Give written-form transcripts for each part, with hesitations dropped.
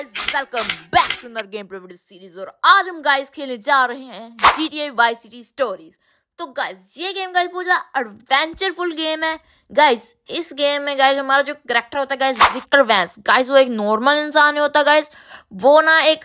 Guys welcome back to another game play video series. और आज हम गाइस खेलने जा रहे हैं GTA वाइस सिटी स्टोरीज। तो गाइस ये गेम गाइस पूरा एडवेंचरफुल गेम है। गाइस इस गेम में गाइस हमारा जो कैरेक्टर होता है गाइस विक्टर वैंस, गाइस वो एक नॉर्मल इंसान होता है गाइस, वो ना एक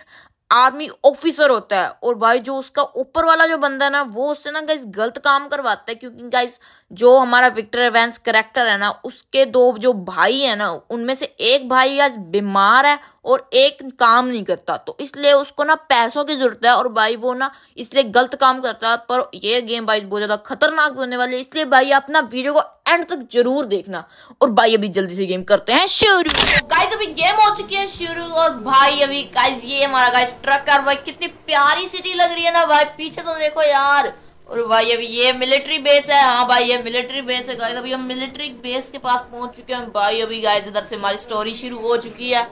आर्मी ऑफिसर होता है। और भाई जो उसका ऊपर वाला जो बंदा है ना वो उससे ना गाइस गलत काम करवाता है, क्योंकि गाइस जो हमारा विक्टर वैंस कैरेक्टर है ना उसके दो जो भाई है ना उनमें से एक भाई आज बीमार है और एक काम नहीं करता, तो इसलिए उसको ना पैसों की जरूरत है। और भाई वो ना इसलिए गलत काम करता है। पर ये गेम भाई बहुत ज़्यादा खतरनाक होने वाली है, इसलिए भाई आप ना वीडियो को एंड तक जरूर देखना। और भाई अभी जल्दी से गेम करते हैं शुरू। तो गाइस अभी गेम हो चुकी है शुरू। और भाई अभी गाइस ये हमारा गाइस ट्रक है। और भाई कितनी प्यारी सिटी लग रही है ना भाई, पीछे तो देखो यार। और भाई अभी ये मिलिट्री बेस है। हाँ भाई ये मिलिट्री बेस है गाइस। अभी हम मिलिट्री बेस के पास पहुंच चुके हैं भाई। अभी गाइस इधर से हमारी स्टोरी शुरू हो चुकी है।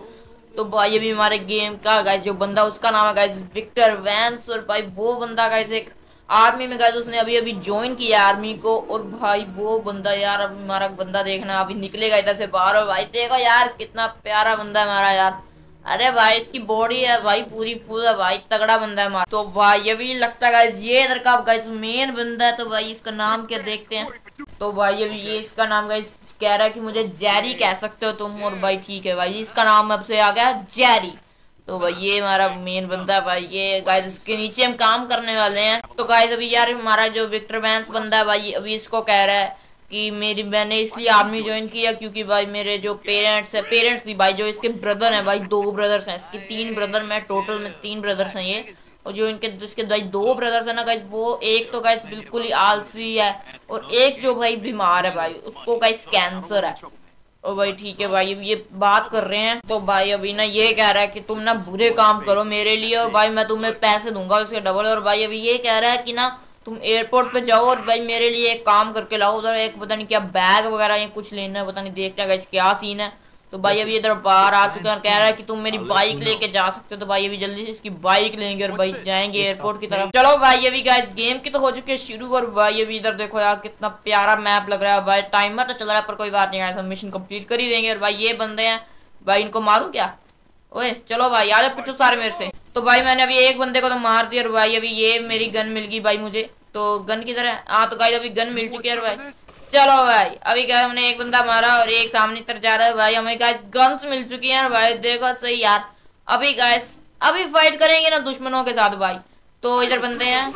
तो भाई अभी हमारे गेम का गाइस जो बंदा उसका नाम है गाइस विक्टर वैंस। और भाई वो बंदा गाइस एक आर्मी में गाइस उसने अभी अभी ज्वाइन किया आर्मी को। और भाई वो बंदा यार अभी हमारा बंदा देखना अभी निकलेगा इधर से बाहर। और भाई देखो यार कितना प्यारा बंदा है हमारा यार। अरे भाई इसकी बॉडी है भाई पूरी फुल है भाई, तगड़ा बंदा है हमारा। तो भाई अभी लगता है गाइस ये इधर का गाइस मेन बंदा है। तो भाई इसका नाम क्या देखते हैं। तो भाई अभी ये इसका नाम गाइस कह रहा है कि मुझे जेरी कह सकते हो तुम। और भाई ठीक है भाई इसका नाम अब से आ गया जेरी। तो भाई ये हमारा मेन बंदा है भाई। ये गाइस इसके नीचे हम काम करने वाले हैं। तो गाइस अभी यार हमारा जो विक्टर वैंस बंदा है भाई अभी इसको कह रहा है कि मैंने इसलिए आर्मी ज्वाइन किया क्योंकि भाई मेरे जो पेरेंट्स भी भाई जो इसके ब्रदर हैं भाई, दो ब्रदर्स हैं इसके, तीन ब्रदर में टोटल में तीन ब्रदर्स हैं ये। और जो इनके जिसके भाई दो ब्रदर्स हैं ना गाइस, वो एक तो गाइस बिल्कुल ही आलसी है और एक जो भाई बीमार है भाई उसको गाइस कैंसर है। और भाई ठीक है भाई ये बात कर रहे हैं। तो भाई अभी ना ये कह रहा है कि तुम ना बुरे काम करो मेरे लिए और भाई मैं तुम्हें पैसे दूंगा उसके डबल। और भाई अभी ये कह रहा है कि ना तुम एयरपोर्ट पे जाओ और भाई मेरे लिए एक काम करके लाओ उधर, एक पता नहीं क्या बैग वगैरह ये कुछ लेना है, पता नहीं देखते हैं गाइस क्या सीन है। तो भाई अभी इधर बाहर आ चुके हैं और कह रहा है कि तुम मेरी बाइक लेके जा सकते हो। तो भाई अभी जल्दी से इसकी बाइक लेंगे और भाई जाएंगे एयरपोर्ट की तरफ। चलो भाई अभी गाइस गेम की तो हो चुकी है शुरू। और भाई अभी इधर देखो यार कितना प्यारा मैप लग रहा है भाई। टाइमर तो चल रहा है पर कोई बात नहीं गाइस, हम मिशन कंप्लीट कर ही देंगे। और भाई ये बंदे हैं भाई इनको मारूं क्या? ओए चलो भाई आ जाओ पिछो सारे मेरे से। तो भाई मैंने अभी एक बंदे को तो मार दिया। और भाई अभी ये मेरी गन मिल गई भाई मुझे। तो गन किधर है? हाँ तो गाइस अभी गन मिल चुकी है। और भाई चलो भाई अभी क्या हमने एक बंदा मारा और एक सामने तर जा रहा है भाई। हमें गाइस गन्स मिल चुकी हैं। और भाई देखो सही यार अभी गाइस अभी फाइट करेंगे ना दुश्मनों के साथ भाई। तो इधर बंदे हैं।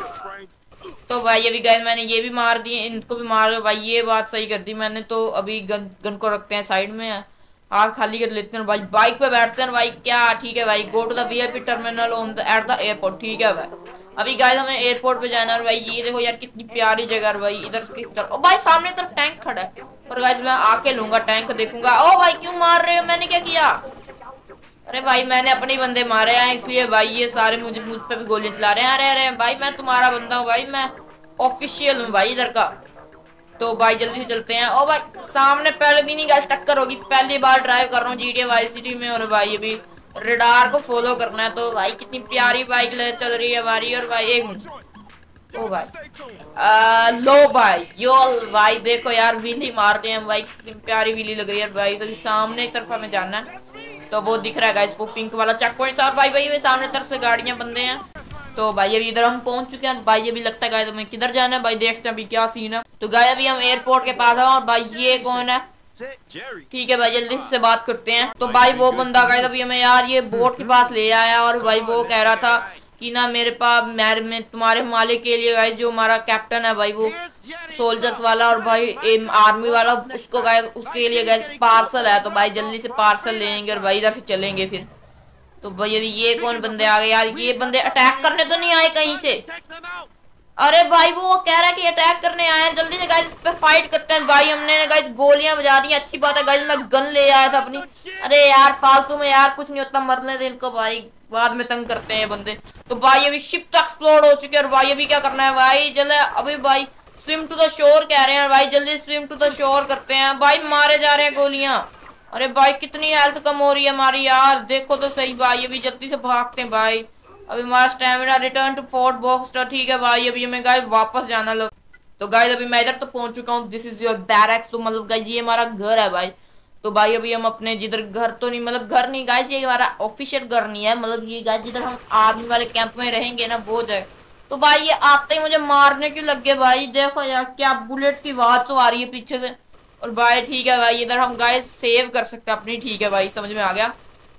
तो भाई अभी गाइस मैंने ये भी मार दिए, इनको भी मार दिया भाई। ये बात सही कर दी मैंने। तो अभी गन को रखते हैं साइड में, हाथ खाली कर लेते हैं भाई, बाइक पे बैठते हैं भाई। क्या ठीक है भाई, go to the VIP terminal on the at the airport. ठीक है भाई अभी गाइस हमें एयरपोर्ट पे जाना है। और भाई ये देखो यार कितनी प्यारी जगह है भाई। इधर से किधर ओ भाई सामने तरफ टैंक खड़ा है। पर गाइस मैं आके लूंगा टैंक देखूंगा। ओ भाई क्यों मार रहे हो? मैंने क्या किया? अरे भाई मैंने अपने ही बंदे मारे हैं इसलिए भाई ये सारे मुझे मुझ पे भी गोलियां चला रहे हैं। अरे अरे भाई मैं तुम्हारा बंदा हूँ भाई, मैं ऑफिशियल हूँ भाई इधर का। तो भाई जल्दी से चलते हैं। ओ भाई सामने पहले भी नहीं गाइस टक्कर होगी, पहली बार ड्राइव कर रहा हूँ GTA वाइस सिटी में। और भाई अभी रडार को फॉलो करना है। तो भाई कितनी प्यारी बाइक चल रही है हमारी। और भाई एक मिनट ओ भाई लो भाई यो भाई देखो यार व्हीली मारते हैं भाई, कितनी प्यारी व्हीली लग रही है भाई। अभी सामने की तरफ हमें जाना है। तो वो दिख रहा है गाइस वो पिंक वाला चेक पॉइंट। और भाई भाई सामने तरफ से गाड़ियां बंदे हैं। तो भाई अभी इधर हम पहुंच चुके हैं भाई। अभी लगता है गाइस हमें किधर जाना है भाई, देखते हैं अभी क्या सीन है। तो गाइस अभी हम एयरपोर्ट के पास है। और भाई ये कौन है? ठीक है भाई जल्दी से बात करते हैं। तो भाई वो बंदा गाइस अभी हमें यार ये बोट के पास ले आया। और भाई वो कह रहा था कि ना मेरे पास मैं तुम्हारे मालिक के लिए भाई जो हमारा कैप्टन है भाई वो सोल्जर्स वाला और भाई आर्मी वाला उसको गाइस उसके लिए गाइस पार्सल है। तो भाई जल्दी से पार्सल लेंगे और भाई इधर से चलेंगे फिर। तो भाई अभी ये कौन बंदे आ गए यार? ये बंदे अटैक करने तो नहीं आए कहीं से? अरे भाई वो कह रहा है कि अटैक करने आए हैं, जल्दी से गाइस इस पे फाइट करते हैं भाई। हमने गाइस गोलियां बजा दी। अच्छी बात है गाइस मैं गन ले आया था अपनी। अरे यार फालतू में यार कुछ नहीं होता, मरने दे इनको भाई, बाद में तंग करते हैं बंदे। तो भाई अभी शिप तो एक्सप्लोर हो चुकी है। और भाई अभी क्या करना है भाई? जल्दी अभी भाई स्विम टू द शोर कह रहे हैं भाई, जल्दी स्विम टू द शोर करते हैं भाई। मारे जा रहे हैं गोलियां। अरे भाई कितनी हेल्थ कम हो रही है हमारी यार, देखो तो सही भाई। अभी जल्दी से भागते हैं भाई। अभी हमारा stamina return to Fort Baxter. ठीक है भाई अभी हमें गाइस वापस जाना लग। तो गाइस अभी मैं इधर तो पहुंच चुका हूँ। This is your barracks. तो मतलब गाइस ये हमारा घर है भाई। तो भाई अभी हम अपने जिधर घर तो नहीं, मतलब घर नहीं गाइस, ये हमारा ऑफिशियल घर नहीं है, मतलब ये गाइस जिधर हम आर्मी वाले कैंप में रहेंगे ना वो जगह। तो भाई ये आते ही मुझे मारने क्यों लग गए भाई, देखो यार क्या बुलेट की आवाज तो आ रही है पीछे से। और भाई ठीक है भाई इधर हम गाइस सेव कर सकते हैं अपनी, ठीक है भाई समझ में आ गया।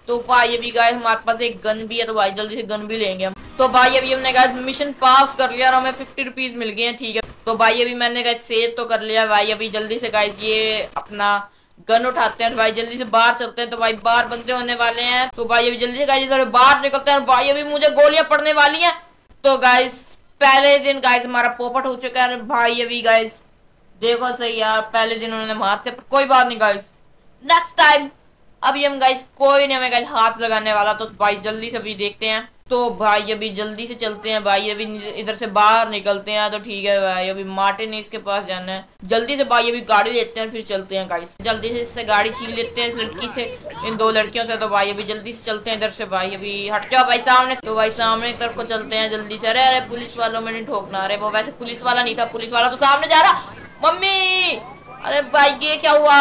तो भाई अभी गाइस हमारे पास एक गन भी है तो भाई जल्दी से गन भी लेंगे हम। तो भाई अभी हमने गाइस मिशन पास कर लिया और हमें 50 रुपीज मिल गए हैं, ठीक है। तो भाई अभी मैंने गाइस सेव तो कर लिया भाई, अभी जल्दी से गाइस ये अपना गन उठाते हैं और भाई जल्दी से बाहर चलते हैं। तो भाई बाहर बंदे होने वाले हैं, तो भाई अभी जल्दी से गाइस बाहर निकलते हैं और भाई अभी मुझे गोलियां पड़ने वाली हैं। तो गाइस पहले दिन गाइस हमारा पोपट हो चुका है भाई, अभी गाइस देखो सही यार पहले दिन उन्होंने मारते, पर कोई बात नहीं गाइस, नेक्स्ट टाइम अभी हम गाइस कोई नहीं हमें गाइस हाथ लगाने वाला। तो भाई जल्दी से अभी देखते हैं, तो भाई अभी जल्दी से चलते हैं, भाई अभी इधर से बाहर निकलते हैं। तो ठीक है भाई अभी मार्टिन है इसके पास जाना है, जल्दी से भाई अभी गाड़ी लेते हैं फिर चलते हैं गाइस, जल्दी से इससे गाड़ी छीन लेते हैं इस लड़की से, इन दो लड़कियों से। तो भाई अभी जल्दी से चलते हैं इधर से, भाई अभी हट जाओ भाई सामने। तो भाई सामने तरफ को चलते हैं जल्दी से, अरे अरे पुलिस वालों में नहीं ठोकना, अरे वो वैसे पुलिस वाला नहीं था, पुलिस वाला तो सामने जा रहा, मम्मी अरे भाई ये क्या हुआ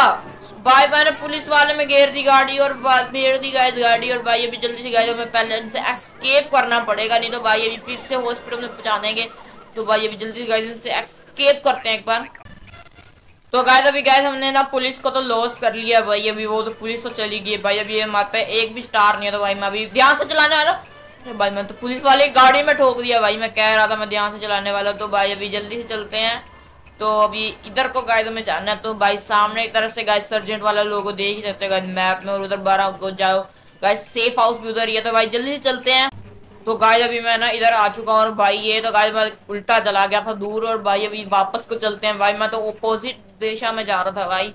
भाई, मैंने पुलिस वाले में घेर दी गाड़ी और घेर दी गाइस गाड़ी। और भाई अभी जल्दी से गाइस हमें पहले इनसे एस्केप करना पड़ेगा, नहीं तो भाई अभी फिर से हॉस्पिटल में पहुंचा देंगे। तो भाई अभी जल्दी से गाइस इनसे एस्केप करते हैं एक बार। तो गाइस अभी गाइस हमने ना पुलिस को तो लॉस कर लिया भाई, अभी वो तो पुलिस तो चली गई भाई, अभी हमारे पे एक भी स्टार नहीं है। तो भाई मैं अभी ध्यान से चलाने वाला, भाई मैं तो पुलिस वाले गाड़ी में ठोक दिया भाई, मैं कह रहा था मैं ध्यान से चलाने वाला। तो भाई अभी जल्दी से चलते हैं, तो अभी इधर को गाइस हमें जाना है। तो भाई सामने की तरफ से गाइस सर्जेंट वाला लोगो देख ही सकते हो गाइस मैप में, और उधर 12 को जाओ गाइस, सेफ हाउस भी उधर ही है। तो भाई जल्दी से चलते हैं। तो गाइस अभी मैं ना इधर आ चुका हूँ और भाई ये तो गाइस मैं उल्टा चला गया था दूर, और भाई अभी वापस को चलते हैं, भाई मैं तो अपोजिट दिशा में जा रहा था भाई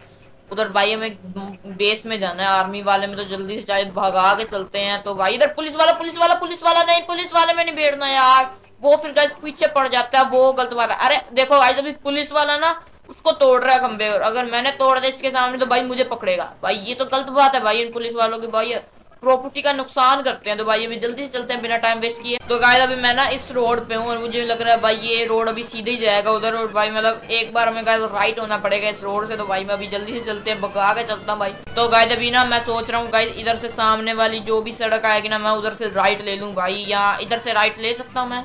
उधर, भाई हमें बेस में जाना है आर्मी वाले में, तो जल्दी से चाहे भगा के चलते हैं। तो भाई इधर पुलिस वाला नहीं, पुलिस वाले में नहीं बैठना यार, वो फिर गाइस पीछे पड़ जाता है, वो गलत बात है। अरे देखो गाइस अभी पुलिस वाला ना उसको तोड़ रहा है खंबे, और अगर मैंने तोड़ दिया इसके सामने तो भाई मुझे पकड़ेगा भाई, ये तो गलत बात है भाई, इन पुलिस वालों की भाई प्रॉपर्टी का नुकसान करते हैं। तो भाई अभी जल्दी से चलते हैं बिना टाइम वेस्ट किए। तो गाइस अभी मैं ना इस रोड पे हूँ और मुझे लग रहा है भाई ये रोड अभी सीधे ही जाएगा उधर, और भाई मतलब एक बार हमें गाइस राइट होना पड़ेगा इस रोड से। तो भाई मैं अभी जल्दी से चलते हैं, भगा के चलता हूँ भाई। तो गाइस अभी ना मैं सोच रहा हूँ गाइस इधर से सामने वाली जो भी सड़क आएगी ना मैं उधर से राइट ले लूँ भाई, या इधर से राइट ले सकता हूँ मैं,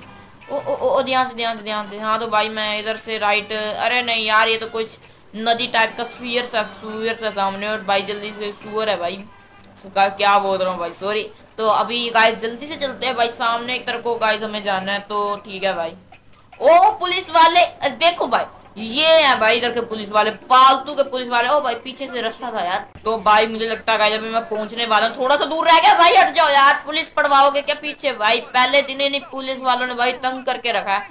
ओ ओ ओ ध्यान से हाँ। तो भाई मैं इधर से राइट, अरे नहीं यार ये तो कुछ नदी टाइप का सुअर सा सामने, और भाई जल्दी से सुअर है भाई, क्या बोल रहा हूँ भाई सॉरी। तो अभी गाइस जल्दी से चलते हैं भाई, सामने एक तरफ को गाइस हमें जाना है। तो ठीक है भाई, ओ पुलिस वाले देखो भाई ये है भाई इधर के पुलिस वाले, फालतू के पुलिस वाले, ओ भाई पीछे से रास्ता था यार। तो भाई मुझे लगता है गाइस अभी मैं पहुंचने वाला हूँ, थोड़ा सा दूर रह गया भाई, हट जाओ यार पुलिस पड़वाओगे क्या पीछे भाई, पहले दिन ही नहीं पुलिस वालों ने भाई तंग करके रखा है।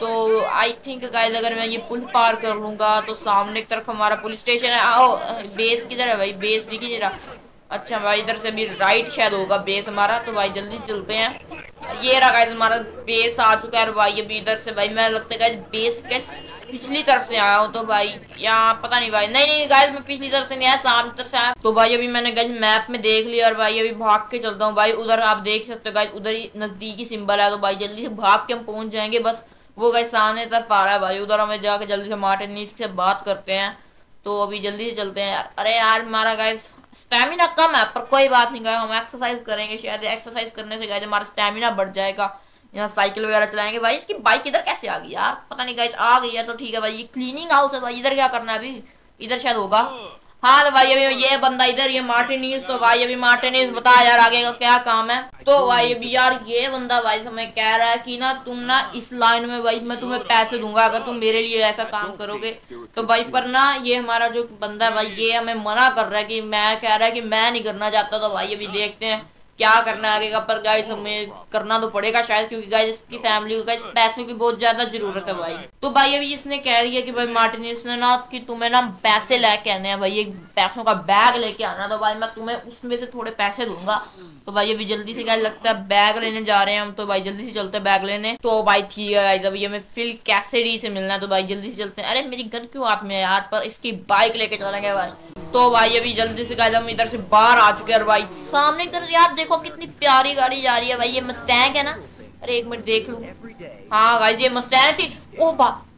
तो आई थिंक गाइस अगर मैं ये पुल पार कर लूंगा तो सामने की तरफ हमारा पुलिस स्टेशन है, आओ बेस किधर है भाई, बेस दिख ही नहीं रहा, अच्छा भाई इधर से भी राइट शायद होगा बेस हमारा। तो भाई जल्दी चलते हैं, ये रहा गाइस हमारा बेस आ चुका है, और भाई अभी इधर से भाई मैं लगता है गाइस बेस के पिछली तरफ से आया हूँ। तो भाई यहाँ पता नहीं भाई, नहीं गाइस मैं पिछली तरफ से नहीं आया, सामने तरफ से आया। तो भाई अभी मैंने गाइस मैप में देख लिया और भाई अभी भाग के चलता हूँ भाई, उधर आप देख सकते हो गाइस उधर ही नजदीकी सिंबल है। तो भाई जल्दी से भाग के हम पहुंच जाएंगे, बस वो गाइस सामने तरफ आ रहा है भाई, उधर हमें जाके जल्दी से मार्टिन से बात करते हैं। तो अभी जल्दी से चलते हैं यार, अरे यार हमारा गाइस स्टेमिना कम है पर कोई बात नहीं, हम एक्सरसाइज करेंगे, शायद एक्सरसाइज करने से गाइस हमारा स्टेमिना बढ़ जाएगा। यहाँ साइकिल वगैरह चलाएंगे भाई, इसकी बाइक इधर कैसे आ गई यार, पता नहीं गाइस आ गई है। तो ठीक है भाई ये क्लीनिंग हाउस है भाई, इधर क्या करना है अभी, इधर शायद होगा हाँ। तो भाई अभी ये बंदा इधर, ये मार्टिनीज, तो भाई अभी मार्टिनीज बताया यार आगे का क्या काम है। तो भाई अभी यार ये बंदा भाई हमें कह रहा है कि ना तुम ना इस लाइन में भाई मैं तुम्हें पैसे दूंगा अगर तुम मेरे लिए ऐसा काम करोगे। तो भाई पर ना ये हमारा जो बंदा है भाई ये हमें मना कर रहा है, कि मैं कह रहा है कि मैं नहीं करना चाहता। तो भाई अभी देखते हैं क्या करना आगे का, पर गाइस हमें करना तो पड़ेगा शायद, क्योंकि गाइस इसकी फैमिली को गाइस पैसों की बहुत ज्यादा जरूरत है भाई। तो भाई अभी इसने कह दिया कि भाई मार्टिनीज ने ना कि तुम्हें ना पैसे लेके आने हैं भाई, एक पैसों का बैग लेके आना, तो भाई मैं तुम्हें उसमें से थोड़े पैसे दूंगा। तो भाई अभी जल्दी से गाइस लगता है बैग लेने जा रहे हैं हम, तो भाई जल्दी से चलते हैं बैग लेने। तो भाई ठीक है गाइस अभी हमें फिल कैसेडी से मिलना है, तो भाई जल्दी से चलते हैं। अरे मेरी गन क्यों हाथ में है यार, पर इसकी बाइक लेके चला गया भाई। तो भाई अभी जल्दी से गाइस हम इधर से बाहर आ चुके हैं, और भाई सामने की तरफ यार देखो कितनी प्यारी गाड़ी जा रही है भाई, ये मस्टैंग है ना, अरे एक मिनट देख लूं, हाँ गाइस ये मस्टैंग थी, ओ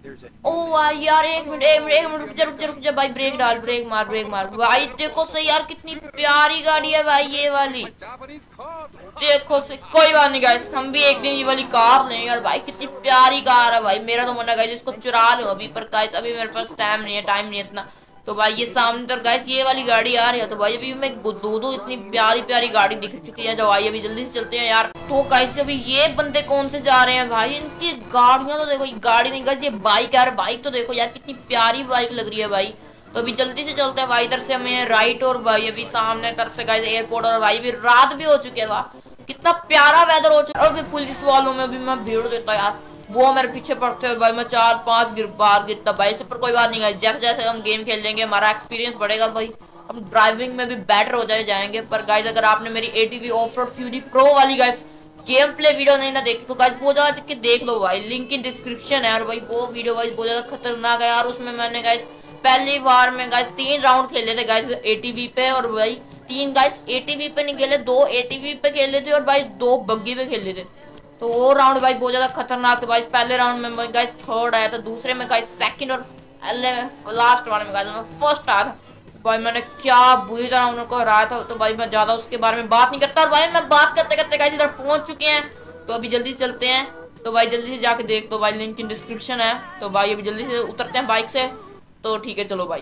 भाई यार एक मिनट रुक जा भाई, ब्रेक मार भाई। देखो सही यार कितनी प्यारी गाड़ी है भाई ये वाली, देखो सही। कोई बात नहीं गाइस, हम भी एक दिन ये वाली कार लेंगे यार। भाई कितनी प्यारी कार है भाई, मेरा तो मन है गाइस इसको चुरा लूं अभी, पर गाइस अभी मेरे पास टाइम नहीं है इतना। तो भाई ये सामने तक गाइस ये वाली गाड़ी आ रही है। तो भाई अभी मैं दो इतनी प्यारी गाड़ी दिख चुकी है। जब आई अभी जल्दी से चलते हैं यार। तो गाइस अभी ये बंदे कौन से जा रहे हैं भाई, इनकी गाड़ियां तो देखो, गाड़ी नहीं गाइस ये बाइक यार। बाइक तो देखो यार कितनी प्यारी बाइक लग रही है भाई। तो अभी जल्दी से चलते हैं भाई, इधर से हमें राइट। और भाई अभी सामने तरफ से गाइस एयरपोर्ट, और भाई अभी रात भी हो चुकी है। वाह कितना प्यारा वेदर हो चुका है। और अभी पुलिस वालों में भी मैं भीड़ देता यार, वो मेरे पीछे पड़ते हैं भाई, मैं 4-5 बार गिरता भाई इस पर। कोई बात नहीं गाइस, जैसे हम गेम खेल लेंगे हमारा एक्सपीरियंस बढ़ेगा भाई, हम ड्राइविंग में भी बेटर हो जाएंगे। पर गाइस अगर आपने मेरी ATV ऑफरोड फ्यूरी प्रो वाली गाइस गेम प्ले वीडियो नहीं ना देखी तो गाइस बहुत ज्यादा चेक के देख लो भाई, लिंक इन डिस्क्रिप्शन है। और भाई वो वीडियो गाइस बहुत ज्यादा खतरनाक है यार। उसमें मैंने गाइस पहली बार में गाइस 3 राउंड खेले थे गाइस ATV पे, और भाई 3 गाइस ATV पे नहीं खेले, 2 ATV पे खेले थे और भाई 2 बग्गी पे खेले थे। तो वो राउंड भाई बहुत ज्यादा खतरनाक था भाई। पहले राउंड में गाइस 3rd आया था, दूसरे में गाइस 2nd, और लास्ट वाले में गाइस मैं 1st आया था भाई। मैंने क्या बुरी तरह उनको हराया था। तो भाई मैं ज्यादा उसके बारे में बात नहीं करता, और भाई मैं बात करते करते गाइस इधर पहुंच चुके हैं। तो अभी जल्दी चलते हैं, तो भाई जल्दी से जाके देख दो भाई, लिंक इन डिस्क्रिप्शन है। तो भाई अभी जल्दी से उतरते हैं बाइक से, तो ठीक है चलो भाई।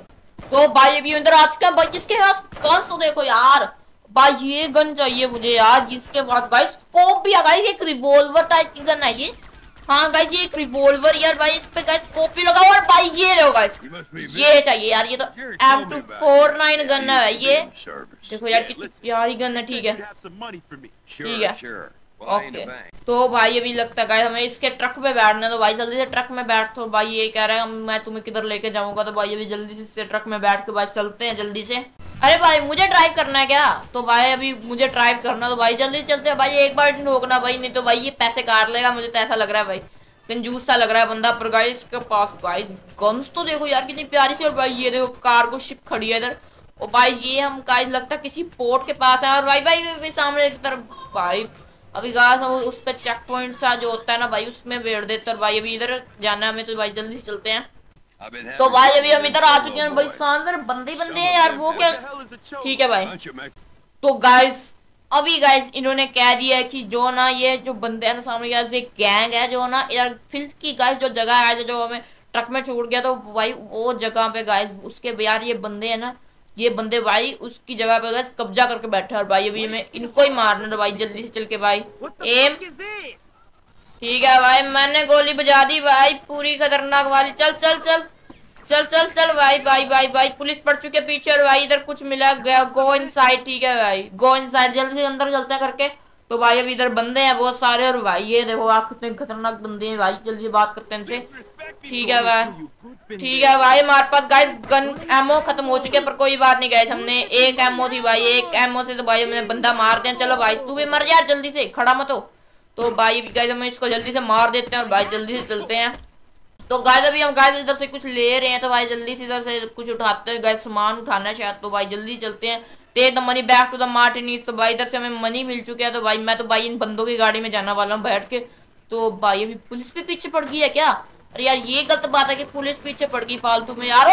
तो भाई अभी अंदर आ चुके हैं भाई, किसके पास गन्स तो देखो यार, भाई ये गन चाहिए मुझे यार, जिसके पास गाइस स्कोप भी है गाइस, एक रिवॉल्वर टाइप की गन है ये। हाँ गाइस ये एक रिवॉल्वर यार भाई, इस पे गाइस स्कोप भी लगा हुआ। और भाई ये लो गाइस ये चाहिए यार, ये तो M249 गन है ये, देखो यार कितनी प्यारी गन है। ठीक है ओके। तो भाई अभी लगता है गाइस हमें इसके ट्रक में बैठना है, तो भाई जल्दी से ट्रक में बैठ। तो भाई ये कह रहा है मैं तुम्हें किधर लेके जाऊंगा, तो भाई अभी जल्दी से इससे ट्रक में बैठ के भाई चलते हैं जल्दी से। अरे भाई मुझे ड्राइव करना है क्या, तो भाई अभी मुझे ड्राइव करना, तो भाई जल्दी चलते हैं भाई। एक बार ठोकना भाई, नहीं तो भाई ये पैसे काट लेगा, मुझे तो ऐसा लग रहा है भाई, कंजूस सा लग रहा है बंदा। पर गाइस इसके पास गाइस गन्स तो देखो यार कितनी प्यारी सी। और भाई ये देखो कार्गो शिप खड़ी है इधर, और भाई ये हम गाइस लगता किसी पोर्ट के पास है। और भाई भाई सामने की तरफ भाई अभी गाइस हम उस पर चेक पॉइंट सा जो होता है ना भाई, उसमें बैठ देते। और भाई अभी इधर जाना है हमें, तो भाई जल्दी से चलते हैं। तो भाई अभी हम इधर आ चुके हैं भाई, शानदार बंदे हैं यार वो क्या। ठीक है भाई, तो गाइस अभी गाइस इन्होंने कह दिया है कि जो ना ये जो बंदे हैं ना सामने यार, एक गैंग है जो ना यार फिल्म की गाइस जो जगह है जो हमें ट्रक में छोड़ गया, तो भाई वो जगह पे गाइस उसके यार ये बंदे है ना, ये बंदे भाई उसकी जगह पे गाइस कब्जा करके बैठे हैं। और भाई अभी हमें इनको ही मारना है भाई, जल्दी से चल के भाई एम। ठीक है भाई मैंने गोली बजा दी भाई पूरी खतरनाक वाली। चल भाई पुलिस पड़ चुके पीछे। और भाई इधर कुछ मिला गया, गो इनसाइड। ठीक है भाई गो इनसाइड, जल्दी से अंदर चलते हैं करके। तो भाई अभी इधर बंदे हैं बहुत सारे, और भाई ये देखो आप कितने खतरनाक बंदे हैं भाई, जल्दी बात करते हैं इनसे। ठीक है भाई हमारे पास गाइस गन एमओ खत्म हो चुके, पर कोई बात नहीं गाइस हमने 1 एमओ थी भाई, 1 एमओ से तो भाई हमने बंदा मार दिया। चलो भाई तू भी मर जा जल्दी से, खड़ा मत हो। तो भाई गाइस हम इसको जल्दी से मार देते हैं, और भाई जल्दी से चलते हैं। तो गाइस अभी हम गाइस इधर से कुछ ले रहे हैं, तो भाई जल्दी से इधर से कुछ उठाते हैं गाइस, सामान उठाना है शायद। तो भाई जल्दी चलते हैं, take the money back to the Martinez. तो भाई इधर से हमें मनी मिल चुका है। तो भाई मैं तो भाई इन बंदों की गाड़ी में जाने वाला हूँ बैठ के। तो भाई अभी पुलिस भी पीछे पड़ गई है क्या? अरे यार ये गलत बात है कि पुलिस पीछे पड़ गई फालतू में यार।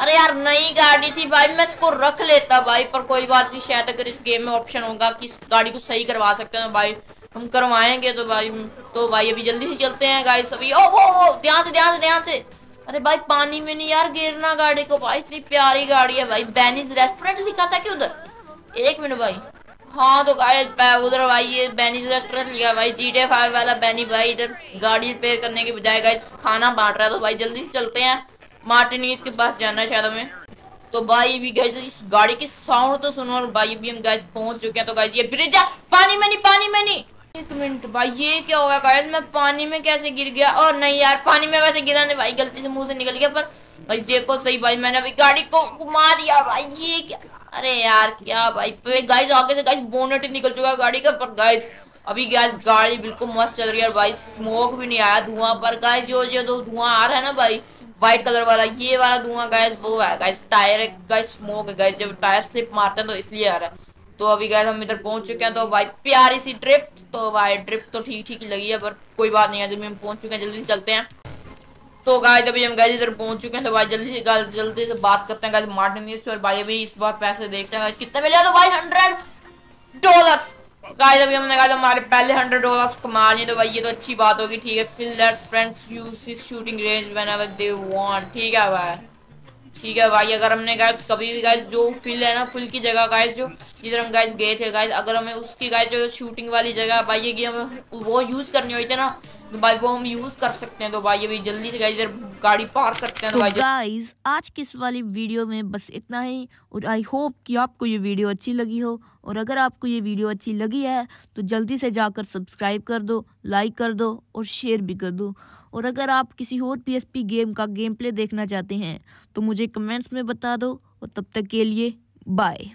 अरे यार नई गाड़ी थी भाई, मैं इसको रख लेता भाई, पर कोई बात नहीं, शायद अगर इस गेम में ऑप्शन होगा कि इस गाड़ी को सही करवा सकते हैं, भाई हम करवाएंगे। तो भाई अभी जल्दी से चलते हैं गाइस। अभी ओ ध्यान से। अरे भाई पानी में नहीं यार गिरना गाड़ी को भाई, इतनी प्यारी गाड़ी है भाई। बेनीज रेस्टोरेंट लिखा था कि उधर, एक मिनट भाई। हाँ तो गाइस उधर भाई ये बेनीज रेस्टोरेंट लिखा भाई, GTA 5 वाला बेनी भाई इधर गाड़ी रिपेयर करने के बजाय गाइस खाना बांट रहा है। तो भाई जल्दी से चलते हैं, मार्टिनीज के पास जाना है शायद हमें। तो भाई भी गाइस इस गाड़ी की साउंड तो सुनो। और भाई भी हम गाइस पहुंच चुके हैं। तो गाइस ये ब्रिज है, पानी में नहीं। एक मिनट भाई ये क्या होगा गाइस, मैं पानी में कैसे गिर गया? और नहीं यार पानी में वैसे गिरा नहीं भाई, गलती से मुंह से निकल गया। पर भाई देखो सही भाई मैंने अभी गाड़ी को घुमा दिया भाई, ये क्या? अरे यार क्या भाई गाइस आगे से गाइस बोनट ही निकल चुका है गाड़ी का। पर गाइस अभी गाइस गाड़ी बिल्कुल मस्त चल रही है भाई, स्मोक भी नहीं आया, धुआं। पर गाइस जो धुआं आ रहा है ना भाई व्हाइट कलर वाला, ये वाला धुआं गाइस वो है गाइस टायर गाइस स्मोक है गाइस, जब टायर स्लिप मारते हैं तो इसलिए आ रहा है। तो अभी गाइस हम इधर पहुंच चुके हैं। तो भाई प्यारी सी ड्रिफ्ट, तो भाई ड्रिफ्ट तो ठीक ही लगी है, पर कोई बात नहीं है, जब हम पहुंच चुके हैं जल्दी से चलते हैं। तो गाइस अभी हम गाइस इधर पहुंच चुके हैं, तो भाई जल्दी से बात करते हैं गाइस मार्टिन से। और भाई अभी इस बार पैसे देखते हैं गाइस कितने मिले। तो भाई $100 गाइस अभी हमने गाइस हमारे पहले $100 कमा लिए। तो भाई ये तो अच्छी बात होगी, ठीक है। Fillers friends use this shooting range whenever they want, ठीक है भाई, ठीक है भाई। अगर हमने गाइस कभी भी गाइस जो फिल है ना, फिल की जगह गाइस जो इधर हम गाइस गए थे गाइस, अगर हमें उसकी गाइस जो शूटिंग वाली जगह भाई ये कि हमें वो यूज़ करनी होती है ना, तो भाई वो हम यूज़ कर सकते हैं। तो भाई अभी जल्दी से गाइस इधर गाड़ी पार्क करते हैं। तो भाई गाइस आज की इस वाली वीडियो में बस इतना ही, और आई होप कि आपको ये वीडियो अच्छी लगी हो। और अगर आपको ये वीडियो अच्छी लगी है तो जल्दी से जाकर सब्सक्राइब कर दो, लाइक कर दो और शेयर भी कर दो। और अगर आप किसी और PSP गेम का गेम प्ले देखना चाहते हैं तो मुझे कमेंट्स में बता दो। और तब तक के लिए बाय।